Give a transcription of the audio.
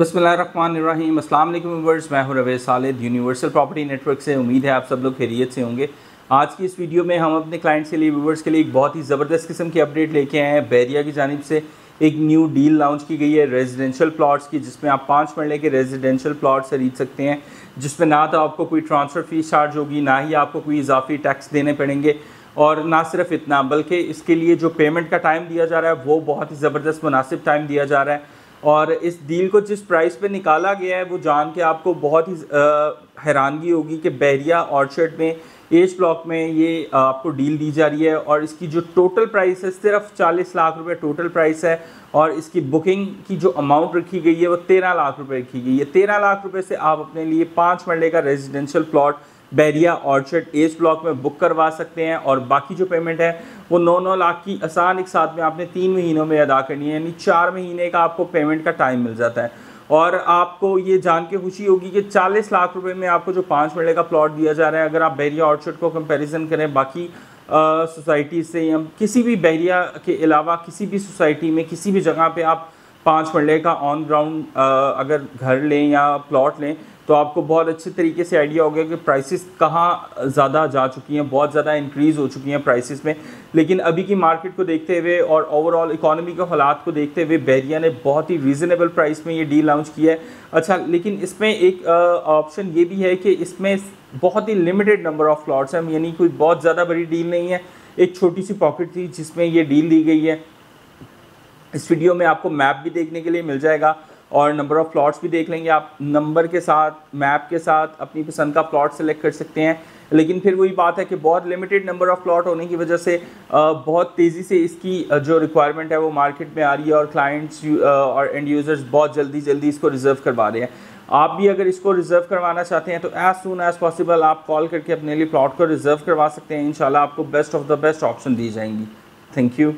बिस्मिल्लाहिर्रहमानिर्रहीम। अस्सलाम वालेकुम व्यूअर्स, मैं हूं Rawaiz Khalid universal property network से। उम्मीद है आप सब लोग खैरियत से होंगे। आज की इस वीडियो में हम अपने क्लाइंट्स के लिए, व्यूअर्स के लिए एक बहुत ही ज़बरदस्त किस्म की अपडेट लेके आए हैं। बहरिया की जानिब से एक न्यू डील लॉन्च की गई है रेजिडेंशियल प्लाट्स की, जिसमें आप 5 मरले के रेजिडेंशियल प्लाट्स खरीद सकते हैं, जिसमें ना तो आपको कोई ट्रांसफ़र फीस चार्ज होगी, ना ही आपको कोई इजाफी टैक्स देने पड़ेंगे। और ना सिर्फ इतना, बल्कि इसके लिए जो पेमेंट का टाइम दिया जा रहा है वो बहुत ही ज़बरदस्त मुनासिब टाइम दिया जा रहा है। और इस डील को जिस प्राइस पे निकाला गया है वो जान के आपको बहुत ही हैरानगी होगी कि बहरिया ऑर्चर्ड में एज ब्लॉक में ये आपको डील दी जा रही है। और इसकी जो टोटल प्राइस है सिर्फ 40 लाख रुपए टोटल प्राइस है, और इसकी बुकिंग की जो अमाउंट रखी गई है वो 13 लाख रुपए रखी गई है। 13 लाख रुपए से आप अपने लिए 5 मरले का residential plot Bahria orchard as block में बुक करवा सकते हैं। और बाकी जो पेमेंट है वो 9-9 लाख की आसान एक साथ में आपने 3 महीनों में अदा करनी है, यानी 4 महीने का आपको पेमेंट का टाइम मिल जाता है। और आपको ये जान के खुशी होगी कि 40 लाख रुपए में आपको जो 5 मरले का प्लॉट दिया जा रहा है, अगर आप बहरिया ऑर्चर्ड को कंपेरिजन करें बाकी सोसाइटी से या किसी भी बहरिया के अलावा किसी भी सोसाइटी में किसी भी जगह पर आप 5 मरले का ऑन ग्राउंड अगर घर लें या प्लॉट लें तो आपको बहुत अच्छे तरीके से आइडिया हो गया कि प्राइसेस कहाँ ज़्यादा जा चुकी हैं, बहुत ज़्यादा इंक्रीज़ हो चुकी हैं प्राइसेस में। लेकिन अभी की मार्केट को देखते हुए और ओवरऑल इकोनॉमी के हालात को देखते हुए बहरिया ने बहुत ही रीज़नेबल प्राइस में ये डील लॉन्च किया है। अच्छा, लेकिन इसमें एक ऑप्शन ये भी है कि इसमें बहुत ही लिमिटेड नंबर ऑफ़ प्लॉट्स हैं, यानी कोई बहुत ज़्यादा बड़ी डील नहीं है, एक छोटी सी पॉकेट थी जिसमें ये डील दी गई है। इस वीडियो में आपको मैप भी देखने के लिए मिल जाएगा और नंबर ऑफ़ प्लॉट्स भी देख लेंगे। आप नंबर के साथ मैप के साथ अपनी पसंद का प्लॉट सेलेक्ट कर सकते हैं, लेकिन फिर वही बात है कि बहुत लिमिटेड नंबर ऑफ़ प्लॉट होने की वजह से बहुत तेज़ी से इसकी जो रिक्वायरमेंट है वो मार्केट में आ रही है, और क्लाइंट्स और एंड यूज़र्स बहुत जल्दी इसको रिज़र्व करवा रहे हैं। आप भी अगर इसको रिज़र्व करवाना चाहते हैं तो एज़ सून एज़ पॉसिबल आप कॉल करके अपने लिए प्लॉट को रिज़र्व करवा सकते हैं। इंशाल्लाह आपको best of the best option दी जाएंगी। Thank you.